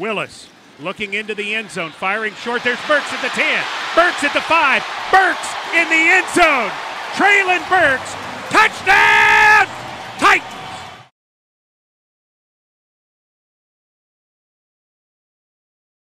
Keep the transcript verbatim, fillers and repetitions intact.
Willis looking into the end zone, firing short. There's Burks at the ten, Burks at the five, Burks in the end zone. Treylon Burks, touchdown!